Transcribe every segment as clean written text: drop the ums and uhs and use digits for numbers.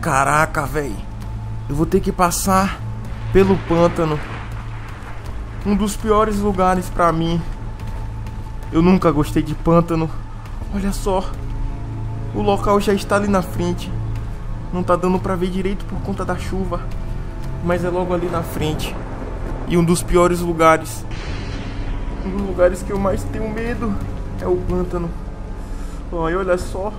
Caraca, velho. Eu vou ter que passar pelo pântano. Um dos piores lugares pra mim. Eu nunca gostei de pântano. Olha só. O local já está ali na frente. Não tá dando pra ver direito por conta da chuva, mas é logo ali na frente. E um dos piores lugares. Um dos lugares que eu mais tenho medo é o pântano. Oh, e olha só.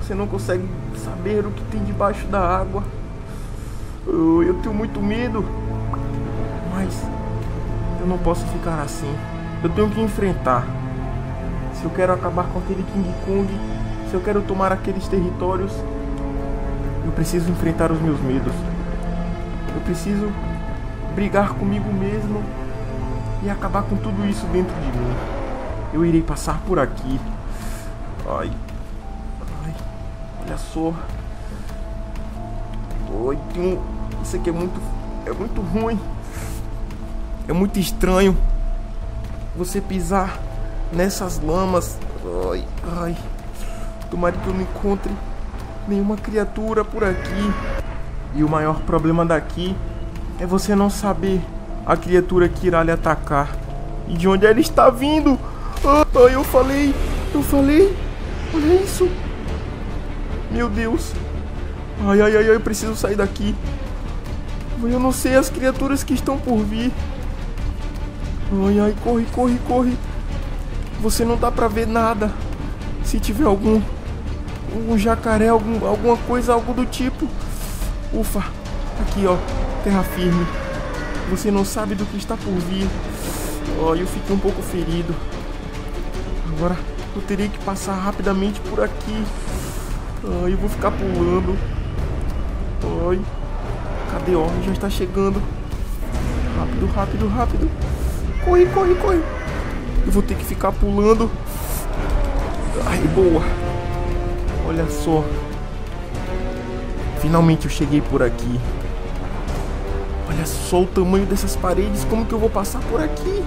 Você não consegue saber o que tem debaixo da água. Eu tenho muito medo. Mas eu não posso ficar assim. Eu tenho que enfrentar. Se eu quero acabar com aquele King Kong, se eu quero tomar aqueles territórios, eu preciso enfrentar os meus medos. Eu preciso brigar comigo mesmo e acabar com tudo isso dentro de mim. Eu irei passar por aqui. Ai. Olha só. Oi, isso aqui é muito ruim. É muito estranho você pisar nessas lamas. Ai, ai. Tomara que eu não encontre nenhuma criatura por aqui. E o maior problema daqui é você não saber a criatura que irá lhe atacar e de onde ela está vindo. Ai, eu falei. Olha isso. Meu Deus. Ai, ai, ai, eu preciso sair daqui. Eu não sei as criaturas que estão por vir. Ai, ai, corre, corre, corre. Você não dá pra ver nada. Se tiver algum jacaré, alguma coisa, algo do tipo. Ufa. Aqui, ó. Terra firme. Você não sabe do que está por vir. Ó, eu fiquei um pouco ferido. Agora eu teria que passar rapidamente por aqui. Ai, eu vou ficar pulando. Ai. Cadê? Ó, já está chegando. Rápido, rápido, rápido. Corre, corre, corre. Eu vou ter que ficar pulando. Ai, boa. Olha só. Finalmente eu cheguei por aqui. Olha só o tamanho dessas paredes. Como que eu vou passar por aqui?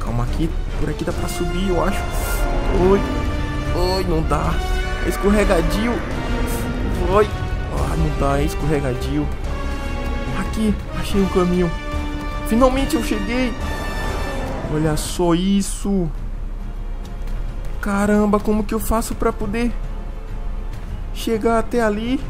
Calma aqui. Por aqui dá pra subir, eu acho. Oi. Oi, não dá. É escorregadio. Oi. Ah, não dá, é escorregadio. Aqui, achei um caminho. Finalmente eu cheguei. Olha só isso. Caramba, como que eu faço pra poder chegar até ali?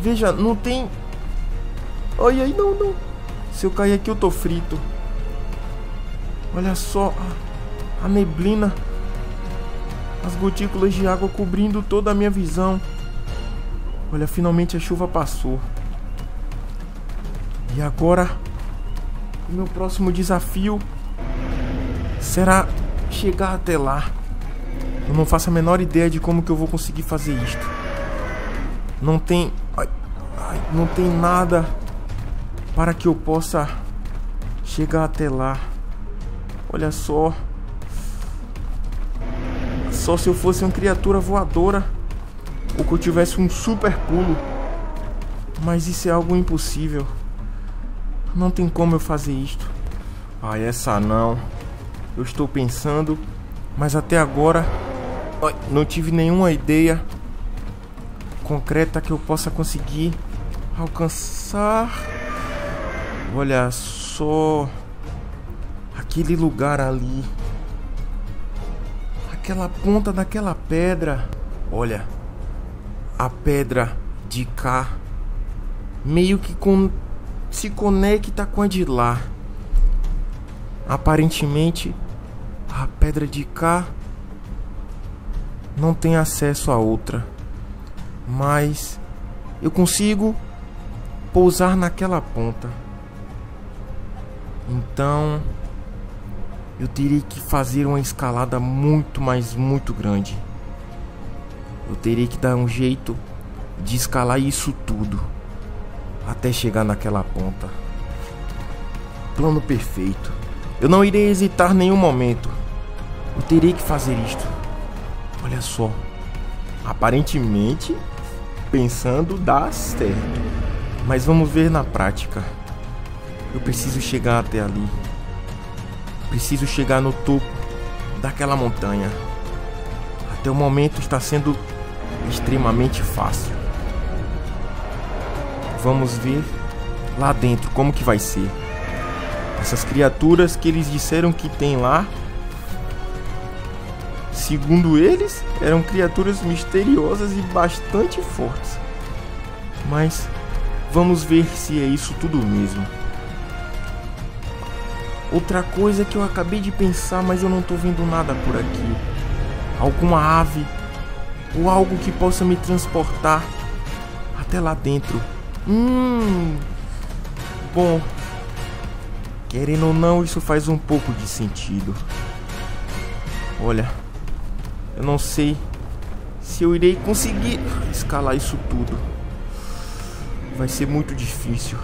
Veja, não tem. Ai, ai, não, não. Se eu cair aqui eu tô frito. Olha só a neblina. As gotículas de água cobrindo toda a minha visão. Olha, finalmente a chuva passou. E agora, o meu próximo desafio será chegar até lá. Eu não faço a menor ideia de como que eu vou conseguir fazer isto. Não tem... Ai, ai, não tem nada para que eu possa chegar até lá. Olha só. Só se eu fosse uma criatura voadora ou que eu tivesse um super pulo. Mas isso é algo impossível. Não tem como eu fazer isto. Ai, essa não. Eu estou pensando, mas até agora não tive nenhuma ideia concreta que eu possa conseguir alcançar. Olha só. Aquele lugar ali. Aquela ponta daquela pedra. Olha. A pedra de cá meio que se conecta com a de lá. Aparentemente, a pedra de cá não tem acesso à outra. Mas eu consigo pousar naquela ponta. Então eu terei que fazer uma escalada muito, mas muito grande. Eu terei que dar um jeito de escalar isso tudo até chegar naquela ponta. Plano perfeito. Eu não irei hesitar nenhum momento. Eu terei que fazer isto. Olha só. Aparentemente, pensando, dá certo. Mas vamos ver na prática. Eu preciso chegar até ali. Preciso chegar no topo daquela montanha. Até o momento está sendo extremamente fácil. Vamos ver lá dentro como que vai ser. Essas criaturas que eles disseram que tem lá, segundo eles, eram criaturas misteriosas e bastante fortes. Mas vamos ver se é isso tudo mesmo. Outra coisa que eu acabei de pensar, mas eu não tô vendo nada por aqui. Alguma ave ou algo que possa me transportar até lá dentro. Bom, querendo ou não, isso faz um pouco de sentido. Olha, eu não sei se eu irei conseguir escalar isso tudo. Vai ser muito difícil,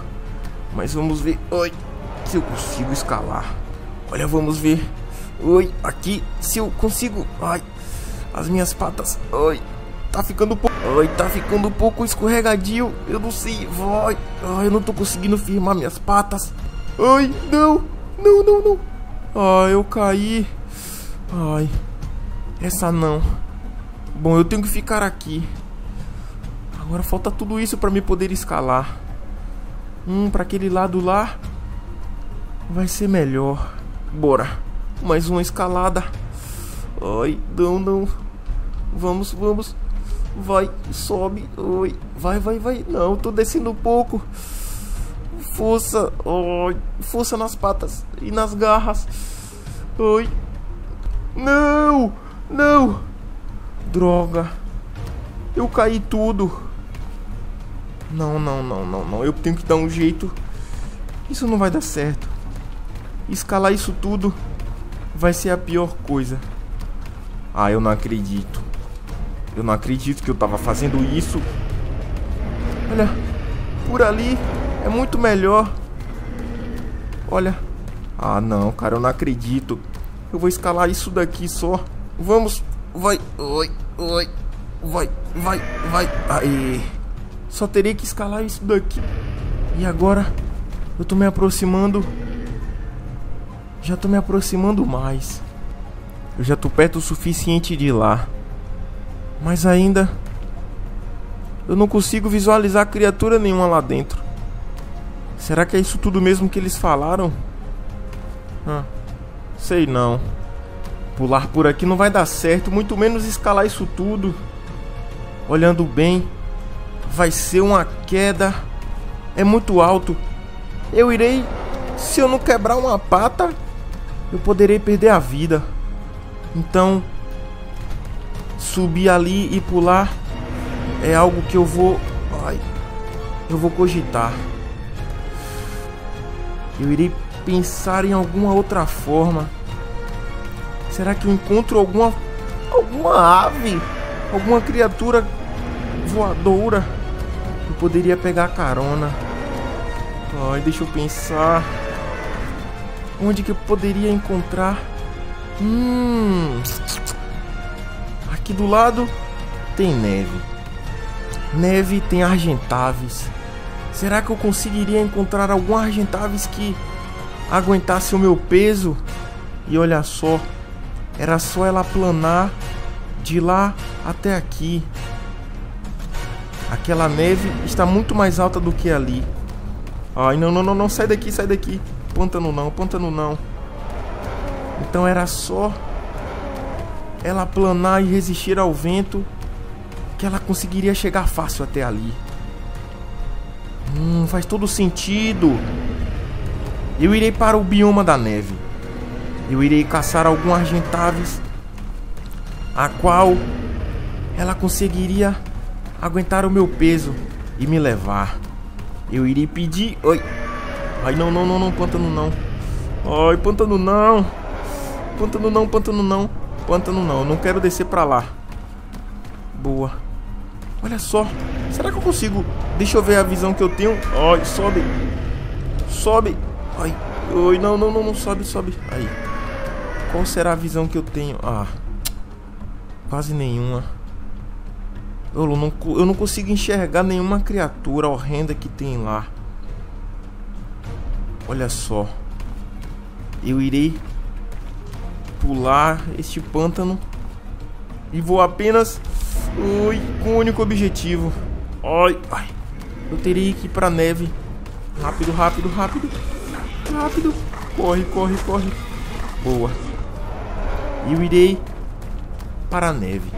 mas vamos ver. Oi, se eu consigo escalar. Olha, vamos ver. Oi, aqui, se eu consigo. Ai, as minhas patas. Oi, tá ficando pouco. Ai, tá ficando um pouco escorregadio. Eu não sei. Ai, eu não tô conseguindo firmar minhas patas. Ai, não. Não, não, não. Ai, eu caí. Ai, essa não. Bom, eu tenho que ficar aqui. Agora falta tudo isso pra me poder escalar. Pra aquele lado lá vai ser melhor. Bora, mais uma escalada. Ai, não, não. Vamos, vamos. Vai, sobe. Ai, vai, vai, vai. Não, tô descendo um pouco. Força. Ai, força nas patas e nas garras. Ai. Não, não. Droga. Eu caí tudo. Não, não, não, não, não. Eu tenho que dar um jeito. Isso não vai dar certo. Escalar isso tudo vai ser a pior coisa. Ah, eu não acredito. Eu não acredito que eu tava fazendo isso. Olha, por ali é muito melhor. Olha. Ah, não, cara, eu não acredito. Eu vou escalar isso daqui só. Vamos. Vai. Oi. Oi. Vai. Vai. Vai. Aí. Só terei que escalar isso daqui. E agora eu tô me aproximando. Já tô me aproximando mais. Eu já tô perto o suficiente de ir lá. Mas ainda eu não consigo visualizar criatura nenhuma lá dentro. Será que é isso tudo mesmo que eles falaram? Sei não. Pular por aqui não vai dar certo, muito menos escalar isso tudo. Olhando bem, vai ser uma queda. É muito alto. Eu irei, se eu não quebrar uma pata, eu poderei perder a vida. Então, subir ali e pular é algo que eu vou... Ai, eu vou cogitar. Eu irei pensar em alguma outra forma. Será que eu encontro alguma ave, alguma criatura voadora? Eu poderia pegar carona. Ai, deixa eu pensar. Onde que eu poderia encontrar? Aqui do lado tem neve. Neve tem argentavis. Será que eu conseguiria encontrar algum argentavis que aguentasse o meu peso? E olha só, era só ela planar de lá até aqui. Aquela neve está muito mais alta do que ali. Ai, não, não, não, não, sai daqui, sai daqui. Pântano não, pântano não. Então era só ela planar e resistir ao vento que ela conseguiria chegar fácil até ali. Faz todo sentido. Eu irei para o bioma da neve. Eu irei caçar algum argentavis a qual ela conseguiria aguentar o meu peso e me levar. Eu irei pedir... Oi. Ai, não, não, não, não, pântano não. Ai, pântano não. Pântano não, pântano não. Pântano não, eu não quero descer pra lá. Boa. Olha só, será que eu consigo? Deixa eu ver a visão que eu tenho. Ai, sobe. Sobe. Ai, oi, não, não, não, não, sobe, sobe. Aí. Qual será a visão que eu tenho? Ah, quase nenhuma. Eu não consigo enxergar nenhuma criatura horrenda que tem lá. Olha só. Eu irei pular este pântano e vou apenas O icônico objetivo. Ai, ai. Eu teria que ir pra neve. Rápido, rápido, rápido. Rápido. Corre, corre, corre. Boa. Eu irei para a neve.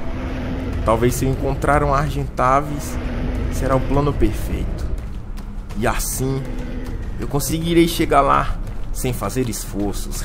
Talvez se eu encontrar um argentavis, será o plano perfeito. E assim eu conseguirei chegar lá sem fazer esforços.